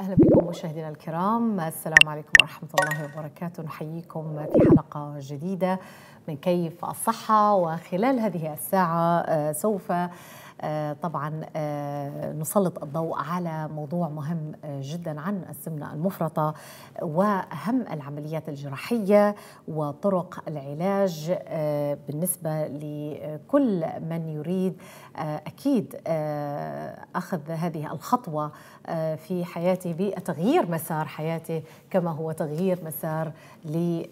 أهلا بكم مشاهدينا الكرام، السلام عليكم ورحمة الله وبركاته. نحييكم في حلقة جديدة من كيف الصحة، وخلال هذه الساعة سوف طبعا نسلط الضوء على موضوع مهم جدا عن السمنة المفرطة وأهم العمليات الجراحية وطرق العلاج بالنسبة لكل من يريد أكيد أخذ هذه الخطوة في حياته بتغيير مسار حياته، كما هو تغيير مسار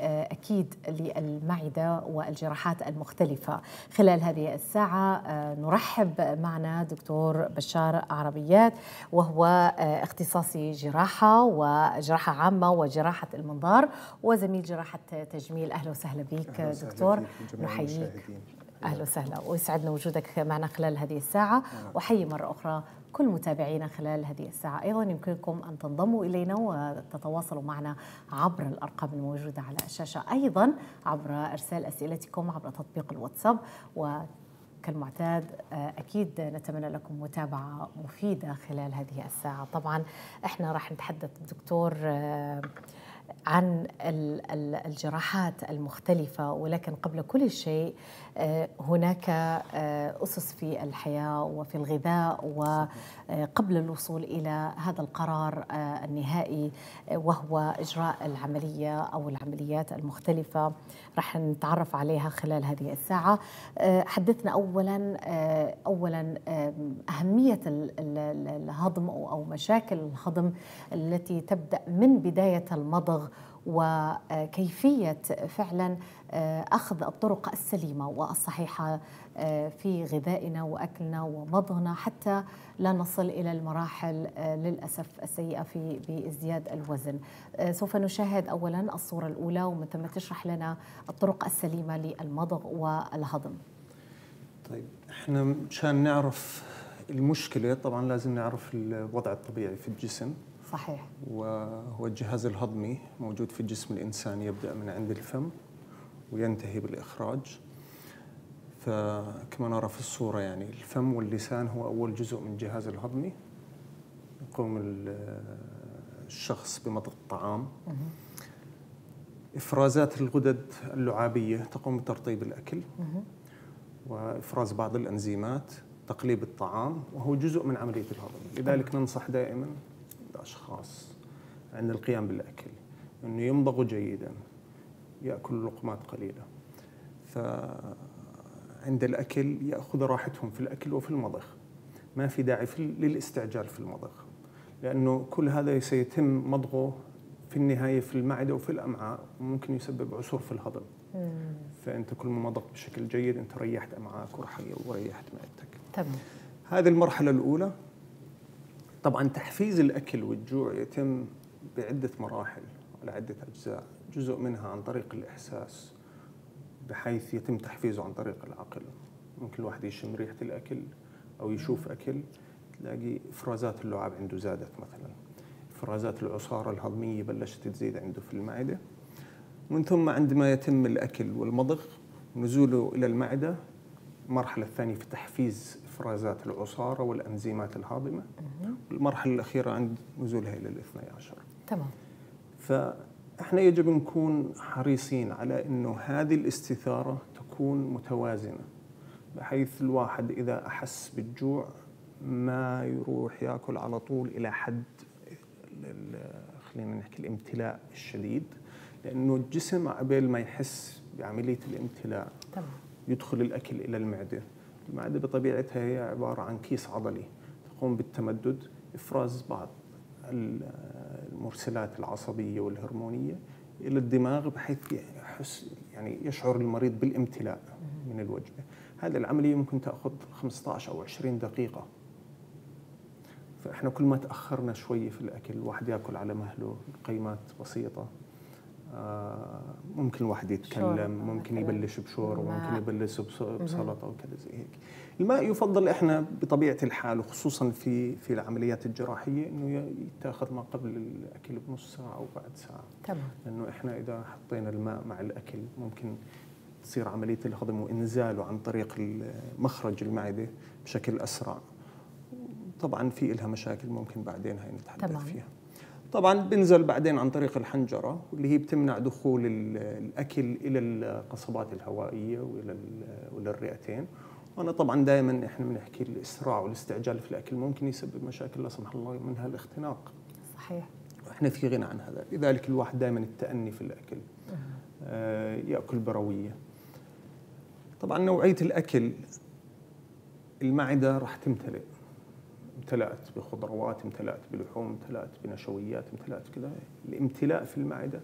أكيد للمعدة والجراحات المختلفة. خلال هذه الساعة نرحب معنا دكتور بشار عربيات، وهو اختصاصي جراحة وجراحة عامة وجراحة المنظار وزميل جراحة تجميل. أهلا وسهلا بك دكتور، نحييك. أهلا وسهلا ويسعدنا وجودك معنا خلال هذه الساعة، وحيي مرة أخرى كل متابعينا خلال هذه الساعة. أيضا يمكنكم أن تنضموا إلينا وتتواصلوا معنا عبر الأرقام الموجودة على الشاشة، أيضا عبر إرسال أسئلتكم عبر تطبيق الواتساب. وكالمعتاد أكيد نتمنى لكم متابعة مفيدة خلال هذه الساعة. طبعا إحنا راح نتحدث دكتور عن الجراحات المختلفة، ولكن قبل كل شيء هناك أسس في الحياة وفي الغذاء، وقبل الوصول إلى هذا القرار النهائي وهو إجراء العملية أو العمليات المختلفة رح نتعرف عليها خلال هذه الساعة. حدثنا أولا أهمية الهضم أو مشاكل الهضم التي تبدأ من بداية المضغ، وكيفية فعلا أخذ الطرق السليمة والصحيحة في غذائنا وأكلنا ومضغنا حتى لا نصل إلى المراحل للأسف السيئة في بازدياد الوزن. سوف نشاهد أولا الصورة الأولى، ومن ثم تشرح لنا الطرق السليمة للمضغ والهضم. طيب، احنا مشان نعرف المشكلة طبعا لازم نعرف الوضع الطبيعي في الجسم. صحيح. وهو الجهاز الهضمي موجود في جسم الإنسان، يبدأ من عند الفم وينتهي بالإخراج. فكما نرى في الصورة يعني الفم واللسان هو أول جزء من الجهاز الهضمي، يقوم الشخص بمضغ الطعام. إفرازات الغدد اللعابية تقوم بترطيب الأكل وإفراز بعض الأنزيمات، تقليب الطعام، وهو جزء من عملية الهضم. لذلك ننصح دائماً الأشخاص عند القيام بالأكل أنه يمضغوا جيداً، يأكلوا لقمات قليلة. فعند الأكل يأخذوا راحتهم في الأكل وفي المضغ، ما في داعي للاستعجال في المضغ، لأنه كل هذا سيتم مضغه في النهاية في المعدة وفي الأمعاء، وممكن يسبب عسور في الهضم. فأنت كل ما مضغت بشكل جيد أنت ريحت أمعاءك وريحت معدتك. تمام. هذه المرحلة الأولى. طبعاً تحفيز الأكل والجوع يتم بعدة مراحل على عدة أجزاء، جزء منها عن طريق الإحساس، بحيث يتم تحفيزه عن طريق العقل. ممكن الواحد يشم ريحة الأكل أو يشوف أكل، تلاقي إفرازات اللعاب عنده زادت مثلاً، إفرازات العصارة الهضمية بلشت تزيد عنده في المعدة. ومن ثم عندما يتم الأكل والمضغ ونزوله إلى المعدة، المرحلة الثانية في تحفيز إفرازات العصارة والأنزيمات الهاضمة، والمرحلة الأخيرة عند نزولها إلى الاثني عشر. تمام. فإحنا يجب نكون حريصين على أنه هذه الاستثارة تكون متوازنة، بحيث الواحد إذا أحس بالجوع ما يروح يأكل على طول إلى حد خلينا نحكي الامتلاء الشديد، لأنه الجسم قبل ما يحس بعملية الامتلاء. تمام. يدخل الأكل إلى المعدة. المعدة بطبيعتها هي عبارة عن كيس عضلي، تقوم بالتمدد، إفراز بعض المرسلات العصبية والهرمونية إلى الدماغ، بحيث يحس يعني يشعر المريض بالامتلاء من الوجبة. هذه العملية ممكن تأخذ 15 أو 20 دقيقة. فإحنا كل ما تأخرنا شوية في الأكل، الواحد يأكل على مهله، القيمات بسيطة، ممكن الواحد يتكلم، ممكن يبلش بشوربة، ممكن يبلش بسلطة وكذا زي هيك. الماء يفضل احنا بطبيعة الحال، وخصوصا في العمليات الجراحية، انه يتاخذ ما قبل الاكل بنص ساعة او بعد ساعة. تمام. لانه احنا اذا حطينا الماء مع الاكل ممكن تصير عملية الهضم وانزاله عن طريق مخرج المعدة بشكل اسرع، طبعا في لها مشاكل ممكن بعدين هي نتحدث فيها. طبعا بنزل بعدين عن طريق الحنجرة واللي هي بتمنع دخول الأكل إلى القصبات الهوائية وإلى الرئتين. وأنا طبعا دائما إحنا بنحكي الإسراع والاستعجال في الأكل ممكن يسبب مشاكل لا سمح الله منها الاختناق. صحيح. إحنا في غنى عن هذا، لذلك الواحد دائما التأني في الأكل. يأكل بروية. طبعا نوعية الأكل المعدة راح تمتلئ. امتلأت بخضروات، امتلأت بلحوم، امتلأت بنشويات، امتلأت كذا. الامتلاء في المعدة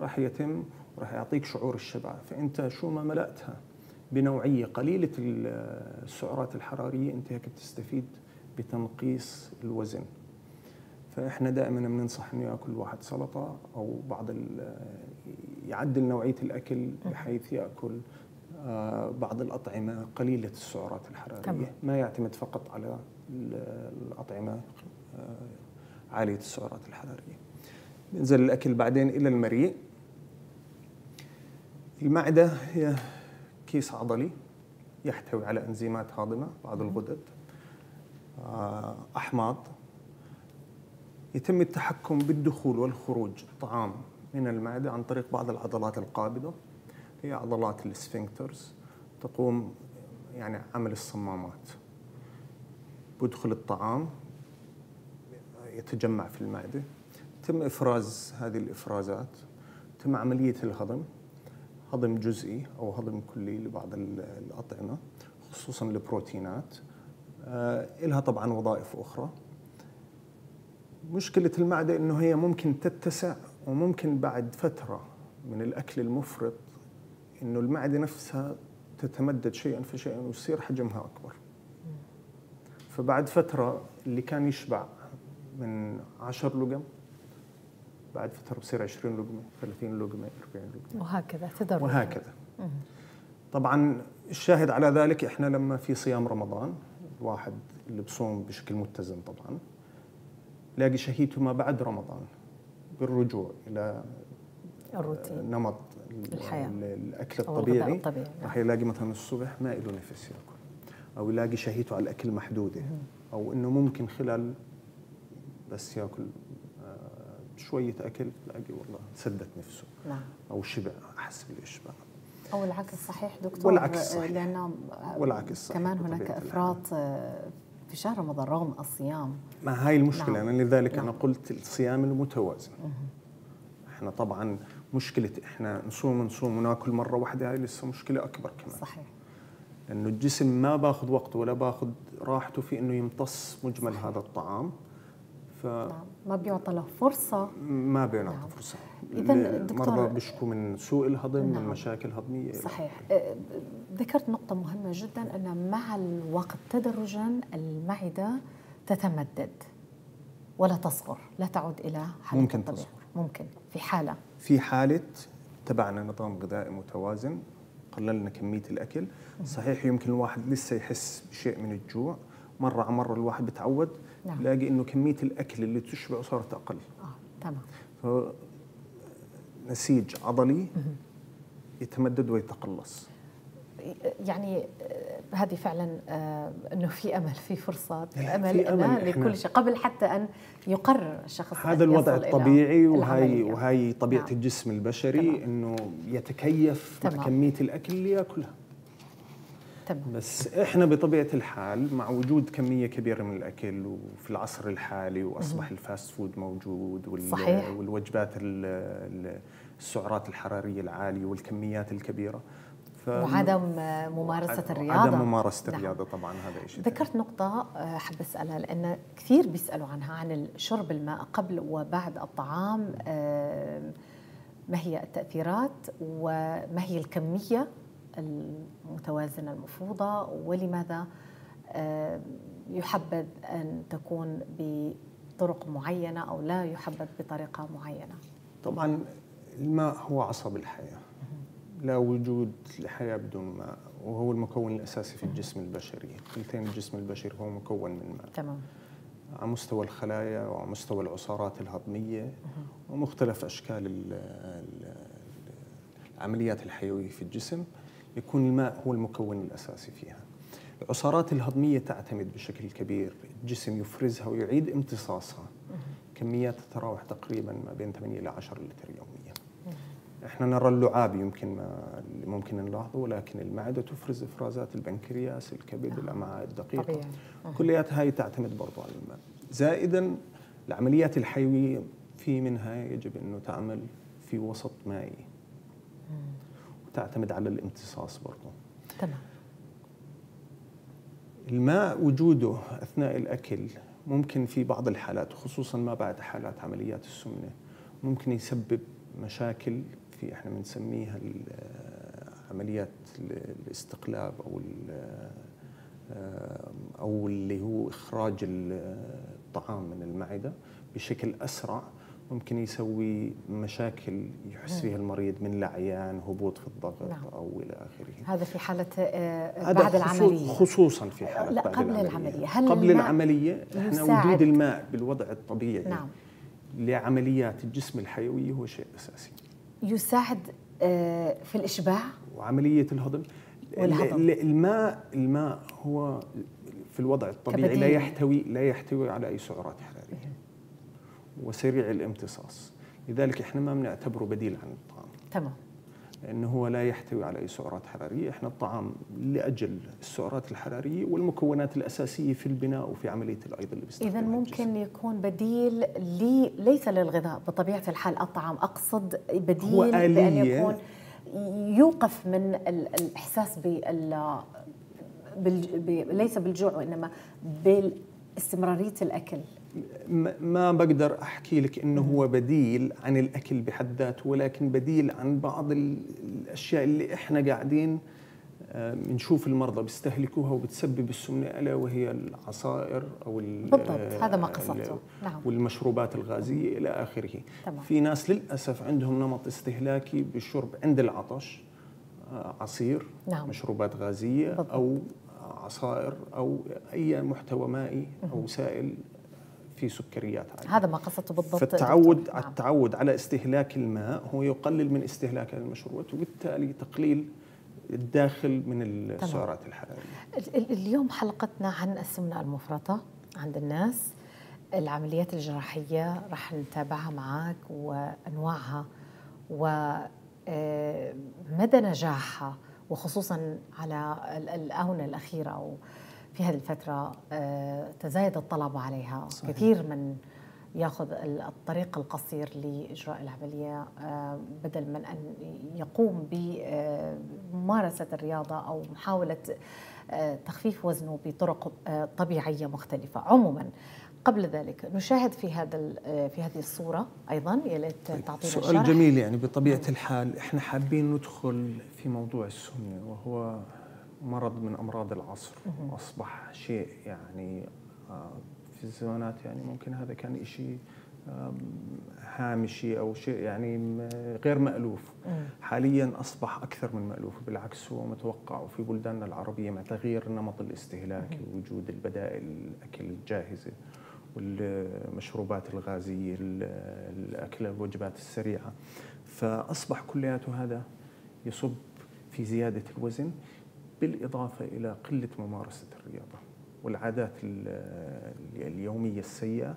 راح يتم وراح يعطيك شعور الشبع، فأنت شو ما ملأتها بنوعية قليلة السعرات الحرارية أنت هيك بتستفيد بتنقيص الوزن. فإحنا دائما بننصح إنه يأكل الواحد سلطة أو بعض يعدل نوعية الأكل بحيث يأكل بعض الأطعمة قليلة السعرات الحرارية. ما يعتمد فقط على الأطعمة عالية السعرات الحرارية. بينزل الأكل بعدين إلى المريء. المعدة هي كيس عضلي يحتوي على إنزيمات هاضمة، بعض الغدد، أحماض. يتم التحكم بالدخول والخروج الطعام من المعدة عن طريق بعض العضلات القابضة، هي عضلات السفنكترز، تقوم يعني عمل الصمامات. بدخل الطعام يتجمع في المعدة، تم إفراز هذه الإفرازات، تم عملية الهضم، هضم جزئي أو هضم كلي لبعض الأطعمة خصوصاً البروتينات. إلها طبعاً وظائف أخرى. مشكلة المعدة إنه هي ممكن تتسع، وممكن بعد فترة من الأكل المفرط إنه المعدة نفسها تتمدد شيئاً فشيئاً ويصير حجمها أكبر. فبعد فترة اللي كان يشبع من 10 لقم بعد فترة بصير 20 لقمة، 30 لقمة، 40 لقمة، وهكذا تدرج وهكذا. طبعاً الشاهد على ذلك إحنا لما في صيام رمضان، الواحد اللي بصوم بشكل متزن طبعاً لاقي شهيته ما بعد رمضان بالرجوع إلى الروتين، نمط الحياة، الأكل الطبيعي، راح يلاقي مثلاً الصبح ما له نفس يأكل، أو يلاقي شهيته على الأكل محدودة، أو إنه ممكن خلال بس يأكل شوية أكل تلاقي والله سدت نفسه. نعم. أو شبع، أحس بالإشباع. أو العكس صحيح دكتور؟ والعكس صحيح. لأنه والعكس صحيح. كمان هناك إفراط في شهر رمضان رغم الصيام. ما هاي المشكلة. نعم. أنا لذلك نعم. أنا قلت الصيام المتوازن. إحنا طبعاً مشكلة إحنا نصوم وناكل مرة واحدة، هاي لسه مشكلة أكبر كمان. صحيح. لأنه الجسم ما باخذ وقته ولا باخذ راحته في إنه يمتص مجمل هذا الطعام. نعم. ما بيعطى له فرصة. ما بيعطى نعم. فرصة. إذا دكتور بيشكوا من سوء الهضم، نعم. من مشاكل هضمية. صحيح. ذكرت نقطة مهمة جدا، أن مع الوقت تدرجا المعدة تتمدد ولا تصغر، لا تعود إلى حالة ممكن الطبيعة. تصغر. ممكن في حالة تبعنا نظام غذائي متوازن، قللنا كمية الأكل. صحيح يمكن الواحد لسه يحس بشيء من الجوع، مرة على مرة الواحد بتعود. نعم. لاقي إنه كمية الأكل اللي تشبعه صارت أقل. تمام. نسيج عضلي يتمدد ويتقلص. يعني هذه فعلا إنه في أمل، في فرصة، أمل لكل شيء قبل حتى أن يقرر الشخص. هذا الوضع الطبيعي، وهي طبيعة نعم. الجسم البشري. تمام. إنه يتكيف مع كمية الأكل اللي يأكلها. بس إحنا بطبيعة الحال مع وجود كمية كبيرة من الأكل، وفي العصر الحالي وأصبح الفاست فود موجود، والوجبات السعرات الحرارية العالية والكميات الكبيرة، وعدم ممارسة الرياضة. عدم ممارسة الرياضة طبعا هذا شيء. ذكرت نقطة حابة أسألها، لأن كثير بيسألوا عنها، عن شرب الماء قبل وبعد الطعام. ما هي التأثيرات وما هي الكمية المتوازنة المفروضة، ولماذا يحبذ أن تكون بطرق معينة أو لا يحبذ بطريقة معينة؟ طبعا الماء هو عصب الحياة، لا وجود لحياة بدون ماء، وهو المكون الأساسي في الجسم البشري. ثلثين الجسم البشري هو مكون من ماء. تمام. على مستوى الخلايا وعلى مستوى العصارات الهضمية ومختلف أشكال العمليات الحيوية في الجسم، يكون الماء هو المكون الأساسي فيها. العسارات الهضمية تعتمد بشكل كبير، الجسم يفرزها ويعيد امتصاصها، كميات تتراوح تقريبا ما بين 8 إلى 10 لتر يوميا. احنا نرى اللعاب ممكن نلاحظه، ولكن المعدة تفرز افرازات البنكرياس، الكبد، الأمعاء الدقيقة، كليات هاي تعتمد برضو على الماء. زائدا العمليات الحيوية في منها يجب انه تعمل في وسط مائي وتعتمد على الامتصاص برضو. تمام. الماء وجوده أثناء الأكل ممكن في بعض الحالات، خصوصا ما بعد حالات عمليات السمنة، ممكن يسبب مشاكل في احنا بنسميها عمليات الاستقلاب او اللي هو اخراج الطعام من المعدة بشكل اسرع، ممكن يسوي مشاكل يحس فيها المريض من العيان، هبوط في الضغط، نعم، او الى اخره. هذا في حاله بعد العمليه، خصوصا في حاله بعد قبل العمليه. قبل العمليه احنا وجود الماء بالوضع الطبيعي، نعم، لعمليات الجسم الحيوي هو شيء اساسي، يساعد في الاشباع وعمليه الهضم. الماء هو في الوضع الطبيعي لا يحتوي على اي سعرات حراريه وسريع الامتصاص، لذلك احنا ما بنعتبره بديل عن الطعام. تمام. لانه هو لا يحتوي على اي سعرات حراريه، احنا الطعام لاجل السعرات الحراريه والمكونات الاساسيه في البناء وفي عمليه الايض اللي بيستخدمها. اذا ممكن يكون بديل ليس للغذاء بطبيعه الحال الطعام، اقصد بديل هو آلية بان يكون يوقف من الاحساس ليس بالجوع وانما باستمراريه الاكل. ما بقدر أحكي لك إنه هو بديل عن الأكل بحد ذاته، ولكن بديل عن بعض الأشياء اللي إحنا قاعدين بنشوف المرضى بيستهلكوها وبتسبب السمنة، ألا وهي العصائر أو بالضبط هذا ما قصدته، نعم، والمشروبات الغازية إلى آخره. تمام. في ناس للأسف عندهم نمط استهلاكي بالشرب عند العطش عصير، نعم، مشروبات غازية، بالضبط، أو عصائر أو أي محتوى مائي أو سائل في سكريات عالية. هذا ما قصدته بالضبط. فالتعود، نعم، التعود على استهلاك الماء هو يقلل من استهلاك المشروبات، وبالتالي تقليل الداخل من السعرات الحرارية. اليوم حلقتنا عن السمنة المفرطة عند الناس، العمليات الجراحية راح نتابعها معك وأنواعها ومدى نجاحها، وخصوصا على الآونة الأخيرة أو في هذه الفترة تزايد الطلب عليها. صحيح. كثير من يأخذ الطريق القصير لإجراء العملية بدل من أن يقوم بممارسة الرياضة أو محاولة تخفيف وزنه بطرق طبيعية مختلفة. عموما قبل ذلك نشاهد في هذه الصورة أيضا، يا ليت تعطينا شرح. سؤال جميل. يعني بطبيعة الحال احنا حابين ندخل في موضوع السمنة، وهو مرض من أمراض العصر، وأصبح شيء يعني في الزمانات يعني ممكن هذا كان شيء هامشي أو شيء يعني غير مألوف. حاليا أصبح أكثر من مألوف، بالعكس هو متوقع. وفي بلداننا العربية مع تغيير النمط الاستهلاكي ووجود البدائل الأكل الجاهزة والمشروبات الغازية، الأكل الوجبات السريعة، فأصبح كلياته هذا يصب في زيادة الوزن، بالإضافة إلى قلة ممارسة الرياضة والعادات اليومية السيئة،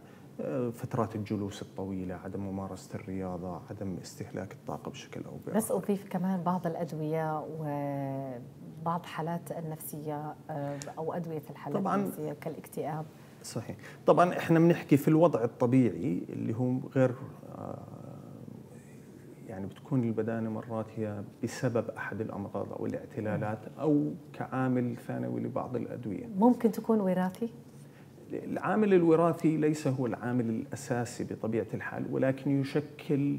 فترات الجلوس الطويلة، عدم ممارسة الرياضة، عدم استهلاك الطاقة بشكل أو بآخر. بس أضيف كمان بعض الأدوية وبعض حالات النفسية أو أدوية في الحالات النفسية كالاكتئاب. صحيح. طبعا إحنا بنحكي في الوضع الطبيعي اللي هو غير، يعني بتكون البدانة مرات هي بسبب أحد الأمراض أو الاعتلالات أو كعامل ثانوي لبعض الأدوية. ممكن تكون وراثي؟ العامل الوراثي ليس هو العامل الأساسي بطبيعة الحال، ولكن يشكل،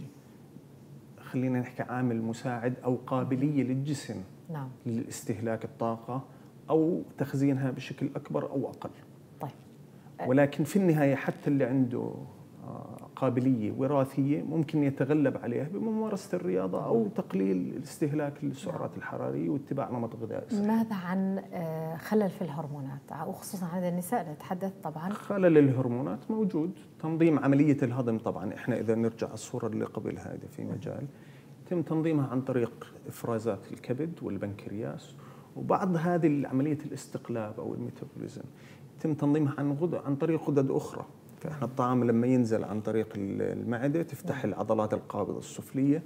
خلينا نحكي، عامل مساعد أو قابلية للجسم، نعم، لاستهلاك الطاقة أو تخزينها بشكل أكبر أو أقل. طيب. ولكن في النهاية حتى اللي عنده قابلية وراثية ممكن يتغلب عليها بممارسة الرياضة أو تقليل استهلاك السعرات الحرارية واتباع نمط غذائي صحيح. ماذا عن خلل في الهرمونات وخصوصا عند النساء نتحدث؟ طبعا خلل الهرمونات موجود، تنظيم عملية الهضم طبعا احنا إذا نرجع الصورة اللي قبل هذا في مجال تم تنظيمها عن طريق إفرازات الكبد والبنكرياس وبعض هذه عملية الاستقلاب أو الميتابوليزم يتم تنظيمها عن طريق غدد أخرى. فإحنا الطعام لما ينزل عن طريق المعدة تفتح العضلات القابضة السفلية،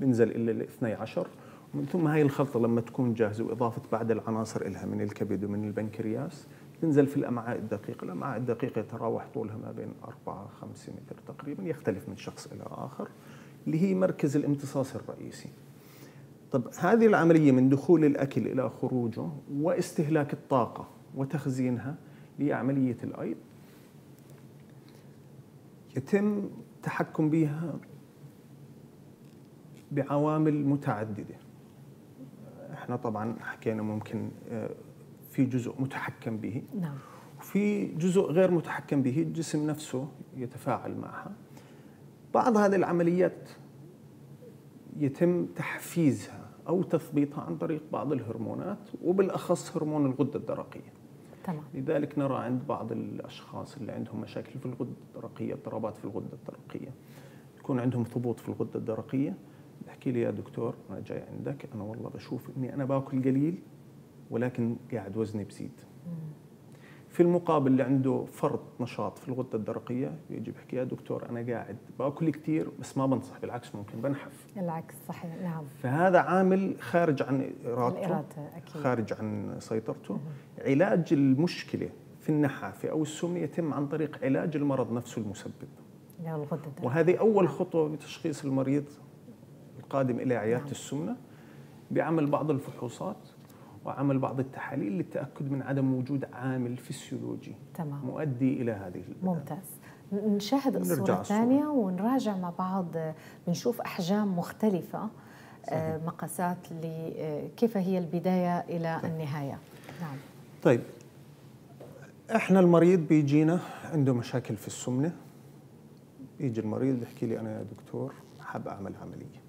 بنزل إلى ال12، ومن ثم هاي الخلطة لما تكون جاهزة وإضافة بعض العناصر إلها من الكبد ومن البنكرياس تنزل في الأمعاء الدقيقة. الأمعاء الدقيقة يتراوح طولها ما بين 4-5 متر تقريبا، يختلف من شخص إلى آخر، اللي هي مركز الامتصاص الرئيسي. طب هذه العملية من دخول الأكل إلى خروجه واستهلاك الطاقة وتخزينها لعملية الأيض يتم التحكم بها بعوامل متعددة. احنا طبعا حكينا ممكن في جزء متحكم به، نعم، وفي جزء غير متحكم به، الجسم نفسه يتفاعل معها. بعض هذه العمليات يتم تحفيزها أو تثبيطها عن طريق بعض الهرمونات، وبالأخص هرمون الغدة الدرقية. تمام. لذلك نرى عند بعض الأشخاص اللي عندهم مشاكل في الغدة الدرقية، اضطرابات في الغدة الدرقية، يكون عندهم ثبوط في الغدة الدرقية، بحكي لي يا دكتور أنا جاي عندك، أنا والله بشوف إني أنا باكل قليل ولكن قاعد وزني بزيد. في المقابل اللي عنده فرط نشاط في الغده الدرقيه يجي بحكي يا دكتور انا قاعد باكل كثير بس ما بنصح، بالعكس ممكن بنحف. العكس صحيح، نعم. فهذا عامل خارج عن ارادته، أكيد خارج عن سيطرته. علاج المشكله في النحافه او السمنه يتم عن طريق علاج المرض نفسه المسبب، وهذه اول خطوه بتشخيص المريض القادم الى عياده السمنه، بعمل بعض الفحوصات وعمل بعض التحاليل للتأكد من عدم وجود عامل فسيولوجي مؤدي إلى هذه ممتاز. نشاهد الصورة الثانية ونراجع مع بعض، بنشوف أحجام مختلفة، مقاسات لكيف هي البداية إلى النهاية. نعم. طيب إحنا المريض بيجينا عنده مشاكل في السمنة، يجي المريض يحكي لي أنا يا دكتور حاب أعمل عملية.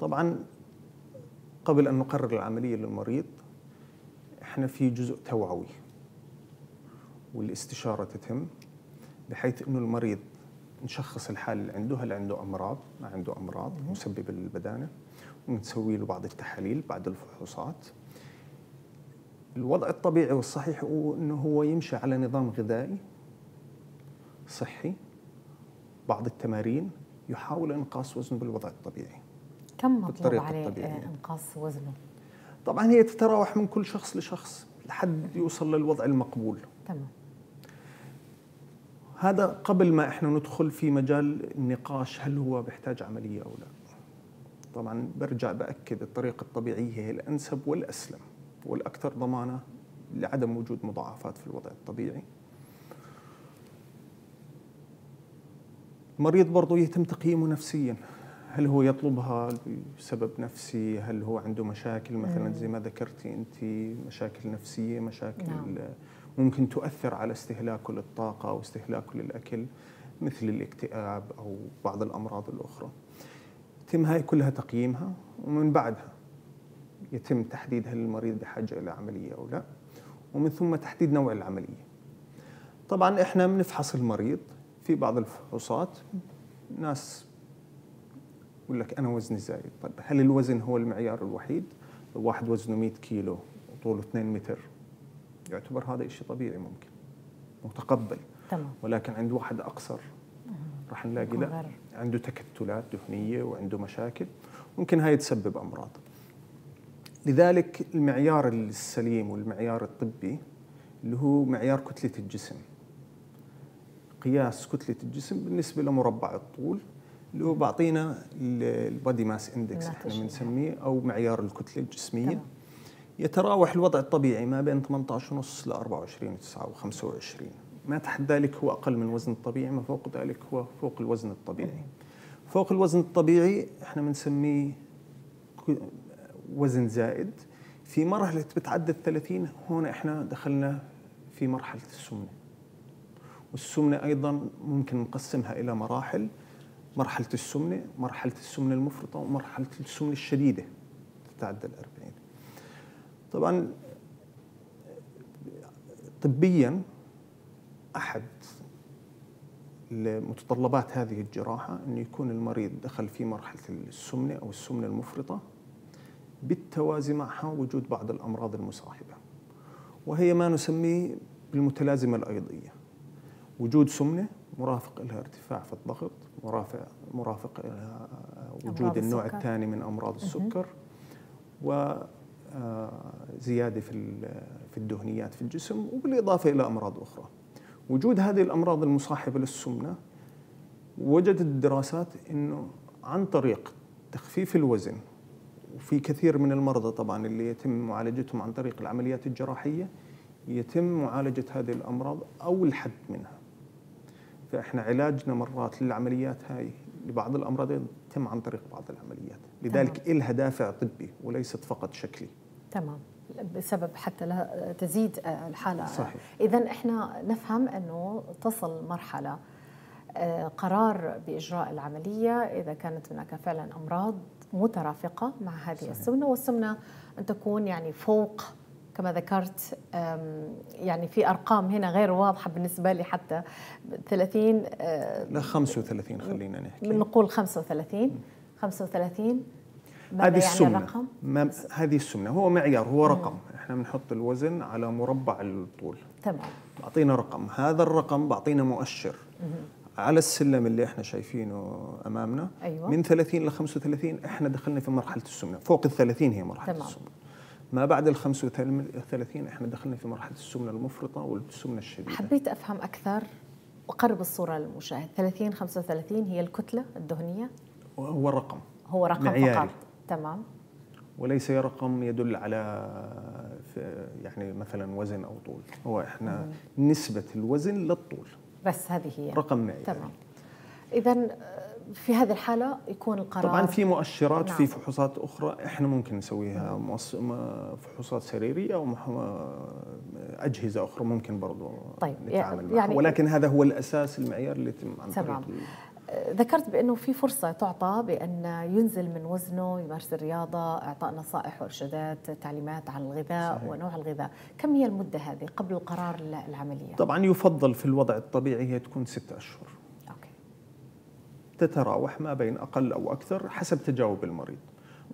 طبعا قبل أن نقرر العملية للمريض احنا في جزء توعوي والاستشاره تتم، بحيث انه المريض نشخص الحاله اللي عنده، هل عنده امراض ما عنده امراض مسببه للبدانه، ونسوي له بعض التحاليل بعض الفحوصات. الوضع الطبيعي والصحيح هو انه هو يمشي على نظام غذائي صحي، بعض التمارين، يحاول انقاص وزنه بالوضع الطبيعي. كم مطلوب عليه انقاص وزنه؟ طبعا هي تتراوح من كل شخص لشخص لحد يوصل للوضع المقبول. تمام. هذا قبل ما احنا ندخل في مجال النقاش هل هو بيحتاج عمليه او لا. طبعا برجع باكد الطريقه الطبيعيه هي الانسب والاسلم والاكثر ضمانه لعدم وجود مضاعفات في الوضع الطبيعي. المريض برضه يتم تقييمه نفسيا، هل هو يطلبها بسبب نفسي؟ هل هو عنده مشاكل مثلا زي ما ذكرتي انت، مشاكل نفسيه، مشاكل ممكن تؤثر على استهلاكه للطاقه او استهلاكه للاكل مثل الاكتئاب او بعض الامراض الاخرى. يتم هاي كلها تقييمها، ومن بعدها يتم تحديد هل المريض بحاجه الى عمليه او لا، ومن ثم تحديد نوع العمليه. طبعا احنا بنفحص المريض في بعض الفحوصات، ناس يقول لك أنا وزني زايد، طيب هل الوزن هو المعيار الوحيد؟ واحد وزنه 100 كيلو وطوله 2 متر يعتبر هذا شيء طبيعي ممكن متقبل. تمام. ولكن عند واحد أقصر راح نلاقي لا، عنده تكتلات دهنية وعنده مشاكل، ممكن هاي تسبب أمراض. لذلك المعيار السليم والمعيار الطبي اللي هو معيار كتلة الجسم، قياس كتلة الجسم بالنسبة لمربع الطول اللي هو بيعطينا البادي ماس اندكس احنا بنسميه، او معيار الكتله الجسميه. طبعا. يتراوح الوضع الطبيعي ما بين 18.5 ل 24.9 و 25، ما تحت ذلك هو اقل من وزن الطبيعي، ما فوق ذلك هو فوق الوزن الطبيعي. فوق الوزن الطبيعي احنا بنسميه وزن زائد. في مرحله بتعدى 30 هون احنا دخلنا في مرحله السمنه، والسمنه ايضا ممكن نقسمها الى مراحل، مرحلة السمنة، مرحلة السمنة المفرطة، ومرحلة السمنة الشديدة تتعدى 40. طبعا طبيا أحد متطلبات هذه الجراحة أن يكون المريض دخل في مرحلة السمنة أو السمنة المفرطة بالتوازي معها وجود بعض الأمراض المصاحبة، وهي ما نسميه بالمتلازمة الأيضية، وجود سمنة مرافق لها ارتفاع في الضغط، مرافق لها وجود النوع الثاني من أمراض السكر، وزيادة في الدهنيات في الجسم، وبالإضافة إلى أمراض أخرى. وجود هذه الأمراض المصاحبة للسمنة وجدت الدراسات أنه عن طريق تخفيف الوزن، وفي كثير من المرضى طبعاً اللي يتم معالجتهم عن طريق العمليات الجراحية يتم معالجة هذه الأمراض أو الحد منها. فإحنا علاجنا مرات للعمليات هاي لبعض الأمراض يتم عن طريق بعض العمليات، لذلك إلها دافع طبي وليست فقط شكلي. تمام، بسبب حتى لا تزيد الحالة. صحيح. إذن إحنا نفهم أنه تصل مرحلة قرار بإجراء العملية إذا كانت هناك فعلا أمراض مترافقة مع هذه صحيح. السمنة، والسمنة أن تكون يعني فوق كما ذكرت، يعني في أرقام هنا غير واضحة بالنسبة لي، حتى 30 لا 35 خلينا نحكي، نقول 35 هذه السمنة. يعني هذه السمنة هو معيار، هو رقم، احنا بنحط الوزن على مربع الطول. تمام، بعطينا رقم، هذا الرقم بعطينا مؤشر على السلم اللي احنا شايفينه امامنا. أيوة. من 30 ل 35 احنا دخلنا في مرحلة السمنة، فوق ال 30 هي مرحلة تمام. السمنة. ما بعد ال 35 احنا دخلنا في مرحلة السمنة المفرطة والسمنة الشديدة. حبيت افهم اكثر واقرب الصورة للمشاهد. 30 35 هي الكتلة الدهنية، هو الرقم، هو رقم معياري. فقط تمام، وليس رقم يدل على يعني مثلا وزن او طول، هو احنا نسبة الوزن للطول بس، هذه هي رقم معياري. تمام، اذا في هذه الحالة يكون القرار. طبعا في مؤشرات، نعم. في فحوصات اخرى احنا ممكن نسويها، فحوصات سريرية او اجهزة اخرى ممكن برضه طيب نتعامل معها، ولكن هذا هو الاساس، المعيار اللي يتم عن طريقه. ذكرت بأنه في فرصة تعطى بأن ينزل من وزنه، يمارس الرياضة، إعطاء نصائح وإرشادات، تعليمات عن الغذاء. صحيح. ونوع الغذاء. كم هي المدة هذه قبل القرار العملية؟ طبعا يفضل في الوضع الطبيعي هي تكون 6 أشهر. أوكي. تتراوح ما بين أقل أو أكثر حسب تجاوب المريض.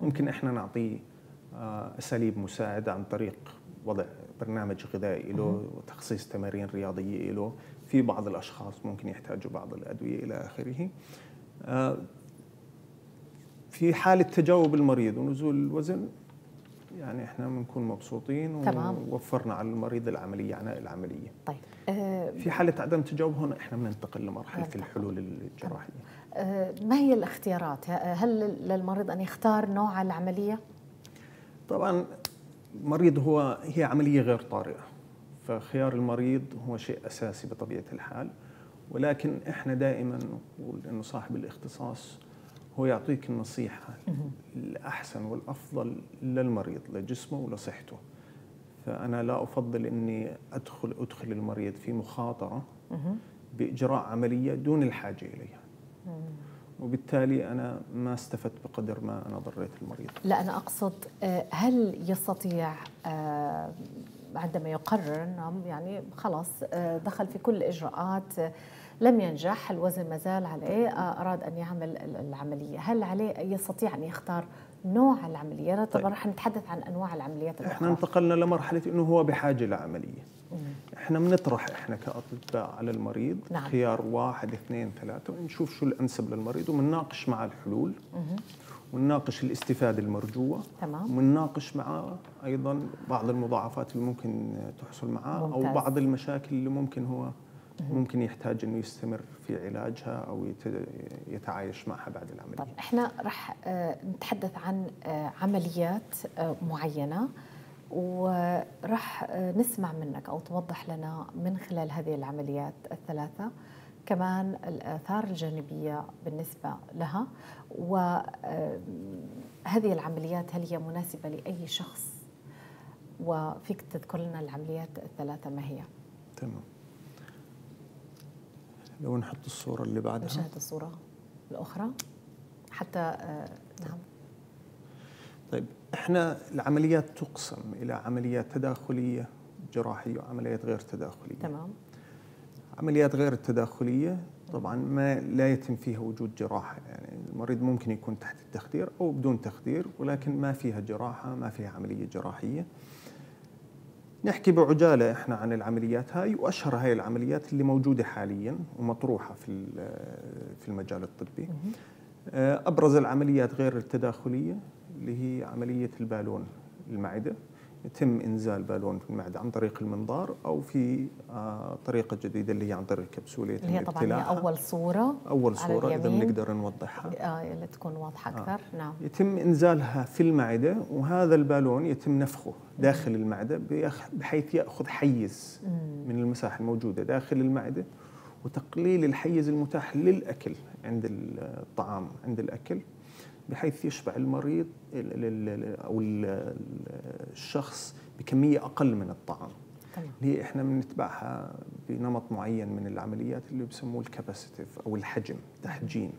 ممكن إحنا نعطيه أساليب مساعدة عن طريق وضع برنامج غذائي له، وتخصيص تمارين رياضية له، في بعض الأشخاص ممكن يحتاجوا بعض الأدوية إلى آخره. في حالة تجاوب المريض ونزول الوزن يعني إحنا بنكون مبسوطين ووفرنا على المريض العملية، عناء العملية. طيب. في حالة عدم تجاوب هنا إحنا بننتقل لمرحلة الحلول الجراحية. ما هي الاختيارات؟ هل للمريض أن يختار نوع العملية؟ طبعاً مريض هي عملية غير طارئة، فخيار المريض هو شيء أساسي بطبيعة الحال، ولكن إحنا دائماً نقول إنه صاحب الاختصاص هو يعطيك النصيحة الأحسن والأفضل للمريض، لجسمه ولصحته. فأنا لا أفضل إني أدخل المريض في مخاطرة بإجراء عملية دون الحاجة إليها، وبالتالي أنا ما استفدت بقدر ما أنا ضريت المريض. لا، أنا أقصد هل يستطيع عندما يقرر أنه يعني خلاص دخل في كل الإجراءات، لم ينجح، الوزن ما زال عليه، أراد أن يعمل العملية، هل عليه يستطيع أن يختار نوع العملية؟ طبعا رح نتحدث عن أنواع العمليات الأخرى. إحنا انتقلنا لمرحلة أنه هو بحاجة لعملية. إحنا بنطرح كأطباء على المريض، نعم. خيار 1 2 3، ونشوف شو الأنسب للمريض، ومنناقش مع الحلول، ونناقش الاستفادة المرجوة، تمام، ونناقش معه أيضا بعض المضاعفات اللي ممكن تحصل معه، ممتاز. أو بعض المشاكل اللي ممكن هو ممكن يحتاج أنه يستمر في علاجها أو يتعايش معها بعد العملية. طب إحنا رح نتحدث عن عمليات معينة، ورح نسمع منك أو توضح لنا من خلال هذه العمليات الثلاثة كمان الآثار الجانبية بالنسبة لها، وهذه العمليات هل هي مناسبة لأي شخص، وفيك تذكر لنا العمليات الثلاثة ما هي؟ تمام، لو نحط الصورة اللي بعدها، نشاهد الصورة الأخرى حتى. نعم. طيب إحنا العمليات تقسم إلى عمليات تداخلية جراحية وعمليات غير تداخلية. تمام. عمليات غير التداخلية طبعا ما لا يتم فيها وجود جراحة، يعني المريض ممكن يكون تحت التخدير أو بدون تخدير، ولكن ما فيها جراحة، ما فيها عملية جراحية. نحكي بعجالة إحنا عن العمليات هاي، وأشهر هاي العمليات اللي موجودة حاليا ومطروحة في المجال الطبي. أبرز العمليات غير التداخلية اللي هي عملية البالون المعدة، يتم إنزال بالون في المعدة عن طريق المنظار أو في طريقة جديدة اللي هي عن طريق الكبسولة، اللي هي طبعا أول صورة إذا بنقدر نوضحها اللي تكون واضحة أكثر. نعم، يتم إنزالها في المعدة، وهذا البالون يتم نفخه داخل المعدة بحيث يأخذ حيز من المساحة الموجودة داخل المعدة، وتقليل الحيز المتاح للأكل عند الطعام عند الأكل، بحيث يشبع المريض أو الشخص بكمية أقل من الطعام. اللي إحنا بنتبعها بنمط معين من العمليات اللي بسموه الكاباسيتيف أو الحجم، تحجيم.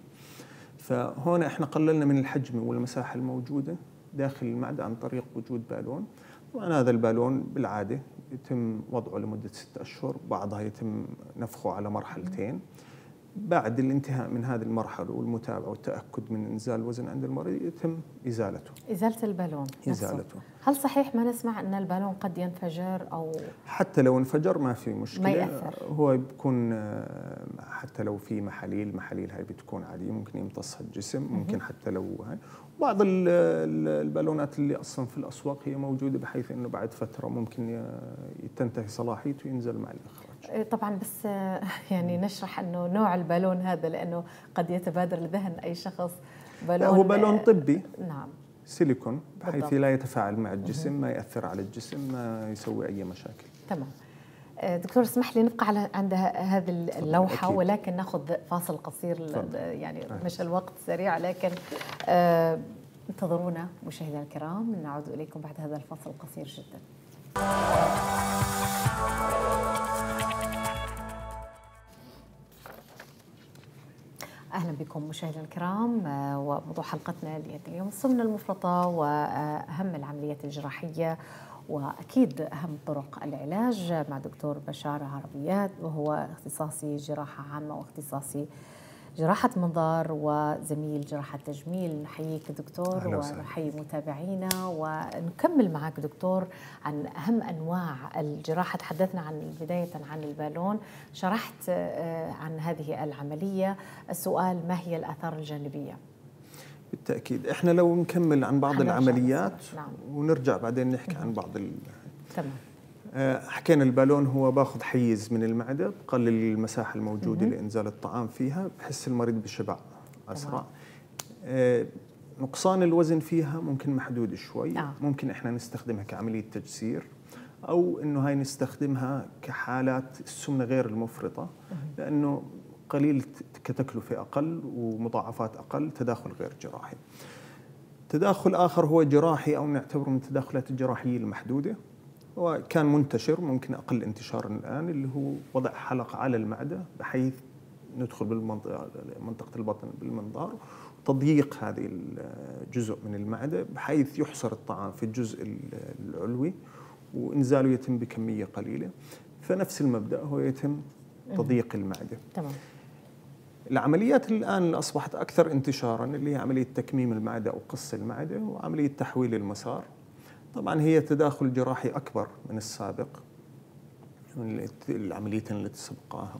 فهون إحنا قللنا من الحجم والمساحة الموجودة داخل المعدة عن طريق وجود بالون. طبعا هذا البالون بالعادة يتم وضعه لمدة 6 أشهر، بعضها يتم نفخه على مرحلتين. بعد الانتهاء من هذه المرحلة والمتابعة والتأكد من إنزال الوزن عند المريض يتم إزالته. إزالة البالون. إزالته. هل صحيح ما نسمع أن البالون قد ينفجر أو؟ حتى لو انفجر ما في مشكلة. ما يأثر. هو بيكون حتى لو في محاليل هاي بتكون عادية، ممكن يمتصها الجسم، ممكن حتى لو هاي. بعض البالونات اللي أصلا في الأسواق هي موجودة بحيث أنه بعد فترة ممكن تنتهي صلاحيته وينزل مع الإخراج. طبعا بس يعني نشرح أنه نوع البالون هذا، لأنه قد يتبادر لذهن أي شخص بالون. هو بالون طبي. نعم، سيليكون بحيث بالضبط. لا يتفاعل مع الجسم، ما يأثر على الجسم، ما يسوي أي مشاكل. تمام دكتور، اسمح لي نبقى على عند هذه اللوحة أكيد. ولكن ناخذ فاصل قصير يعني مش الوقت سريع، لكن انتظرونا مشاهدينا الكرام، نعود إليكم بعد هذا الفاصل القصير جدا. أهلا بكم مشاهدينا الكرام، وموضوع حلقتنا اليوم سمنة المفرطة وأهم العمليات الجراحية وأكيد أهم طرق العلاج مع دكتور بشار عربيات، وهو اختصاصي جراحة عامة واختصاصي جراحة منظار وزميل جراحة تجميل. نحييك دكتور ونحيي متابعينا، ونكمل معك دكتور عن أهم أنواع الجراحة. تحدثنا عن بداية عن البالون، شرحت عن هذه العملية. السؤال، ما هي الآثار الجانبية؟ بالتأكيد احنا لو نكمل عن بعض العمليات ونرجع بعدين نحكي عن بعض تمام. حكينا البالون هو باخذ حيز من المعدة، بقلل المساحة الموجودة لإنزال الطعام فيها، بحس المريض بشبع أسرع. نقصان الوزن فيها ممكن محدود شوي، ممكن احنا نستخدمها كعملية تجسير، أو إنه هاي نستخدمها كحالات السمنة غير المفرطة، لأنه قليل كتكلفة أقل ومضاعفات أقل، تداخل غير جراحي. تداخل آخر هو جراحي أو نعتبره من التداخلات الجراحية المحدودة، وكان منتشر ممكن أقل انتشارا الآن، اللي هو وضع حلقة على المعدة بحيث ندخل بمنطقة البطن بالمنظار، وتضييق هذه الجزء من المعدة بحيث يحصر الطعام في الجزء العلوي وإنزاله يتم بكمية قليلة. فنفس المبدأ هو يتم تضييق المعدة. تمام. العمليات الآن اللي أصبحت أكثر انتشاراً اللي هي عملية تكميم المعدة أو قص المعدة، وعملية تحويل المسار. طبعاً هي تداخل جراحي أكبر من السابق، من العمليتين التي سبقاها.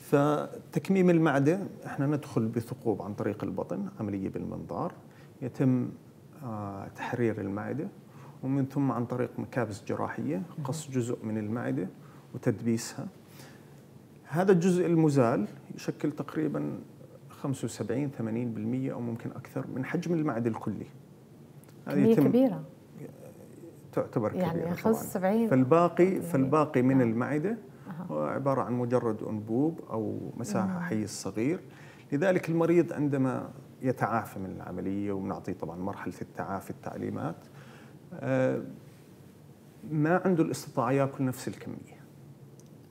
فتكميم المعدة إحنا ندخل بثقوب عن طريق البطن، عملية بالمنظار، يتم تحرير المعدة، ومن ثم عن طريق مكابس جراحية قص جزء من المعدة وتدبيسها. هذا الجزء المزال يشكل تقريباً 75-80% أو ممكن أكثر من حجم المعدة الكلي. هذه كبيرة، تعتبر يعني كبيرة طبعاً. 70 فالباقي من المعدة هو عبارة عن مجرد أنبوب أو مساحة حيز صغير. لذلك المريض عندما يتعافى من العملية، ونعطيه طبعاً مرحلة التعافي التعليمات، ما عنده الاستطاعة يأكل نفس الكمية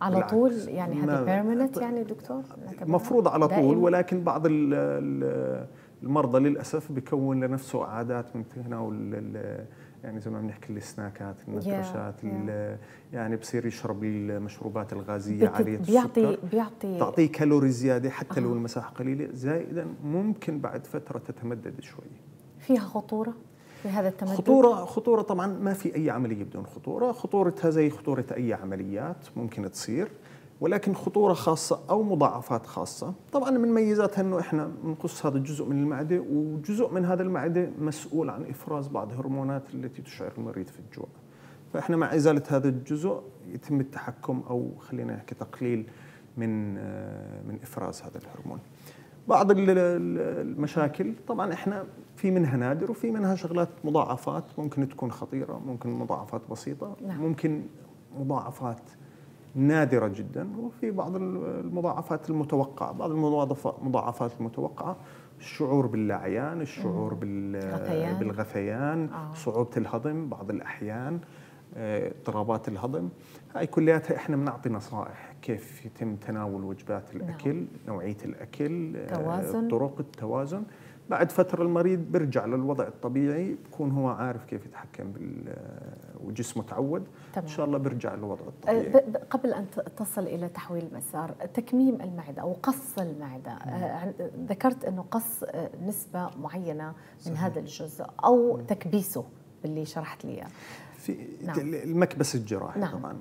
على بالعكس. طول يعني هذه بيرمننت يعني دكتور؟ مفروض على طول دائم. ولكن بعض المرضى للأسف بيكون لنفسه عادات من تناول يعني زي ما عم نحكي السناكات، النكرشات، يعني بصير يشرب المشروبات الغازيه عاليه السكر، بيعطي كالوري زياده حتى لو المساحه قليله، زائدا ممكن بعد فتره تتمدد شوي. فيها خطوره في هذا التمدد؟ خطوره طبعا، ما في اي عمليه بدون خطوره، خطورتها زي خطوره اي عمليات ممكن تصير، ولكن خطوره خاصه او مضاعفات خاصه. طبعا من ميزاتها انه احنا بنقص هذا الجزء من المعده، وجزء من هذا المعده مسؤول عن افراز بعض الهرمونات التي تشعر المريض في الجوع. فاحنا مع ازاله هذا الجزء يتم التحكم او خلينا نحكي تقليل من افراز هذا الهرمون. بعض المشاكل طبعا احنا في منها نادر وفي منها شغلات مضاعفات ممكن تكون خطيره، ممكن مضاعفات بسيطه، ممكن مضاعفات نادرة جدا، وفي بعض المضاعفات المتوقعة. بعض المضاعفات المتوقعة الشعور باللعيان، الشعور بالغثيان، صعوبة الهضم بعض الأحيان، اضطرابات الهضم، هاي كلياتها احنا بنعطي نصائح كيف يتم تناول وجبات الأكل، نوعية الأكل، طرق التوازن. بعد فترة المريض برجع للوضع الطبيعي، بكون هو عارف كيف يتحكم وجسمه تعود. إن شاء الله برجع للوضع الطبيعي. قبل أن تصل إلى تحويل المسار، تكميم المعدة أو قص المعدة، ذكرت أنه قص نسبة معينة من هذا الجزء أو تكبيسه باللي شرحت لي في المكبس الجراحي. طبعا